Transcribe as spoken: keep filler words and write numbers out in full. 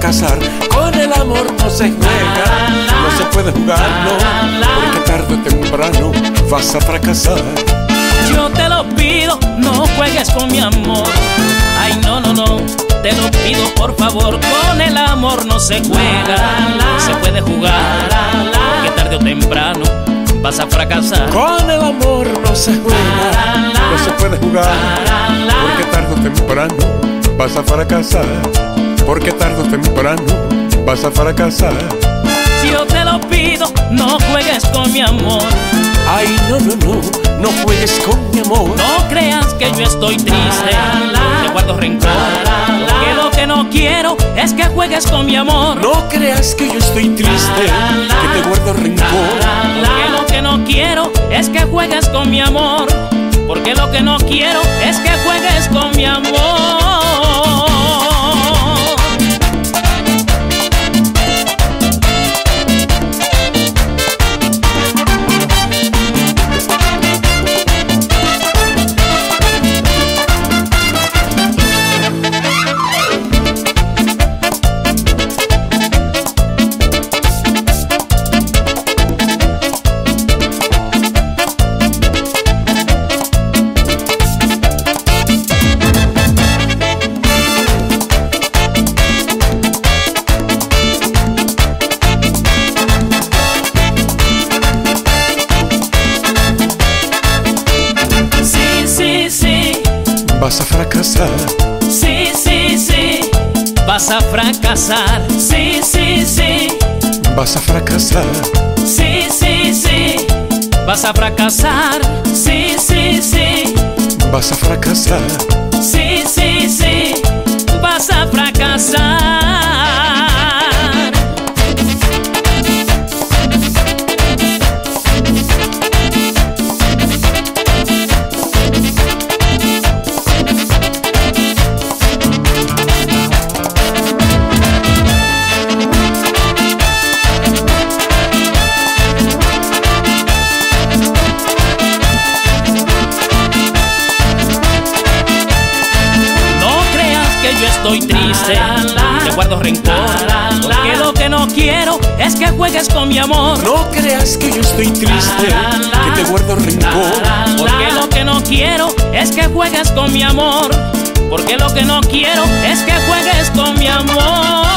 fracasar. Con el amor no se juega, no se puede jugar, no, porque tarde o temprano vas a fracasar. Yo te lo pido, no juegues con mi amor. Ay, no, no, no, te lo pido por favor. Con el amor no se juega, no se puede jugar, porque tarde o temprano vas a fracasar. Con el amor no se juega, no se puede jugar, porque tarde o temprano vas a fracasar. Porque tarde o temprano vas a fracasar. Yo te lo pido, no juegues con mi amor. Ay, no, no, no, no juegues con mi amor. No creas que yo estoy triste, te guardo rencor, porque lo que no quiero es que juegues con mi amor. No creas que yo estoy triste, que te guardo rencor, porque lo que no quiero es que juegues con mi amor. Porque lo que no quiero es que juegues con mi amor. Vas a fracasar. Sí, sí, sí. Vas a fracasar. Sí, sí, sí. Vas a fracasar. Sí, sí, sí. Vas a fracasar. Sí, sí, sí. Vas a fracasar. Sí, sí, sí. Vas a fracasar. Estoy triste, te guardo rencor, porque lo que no quiero es que juegues con mi amor. No creas que yo estoy triste, que te guardo rencor, porque lo que no quiero es que juegues con mi amor. Porque lo que no quiero es que juegues con mi amor.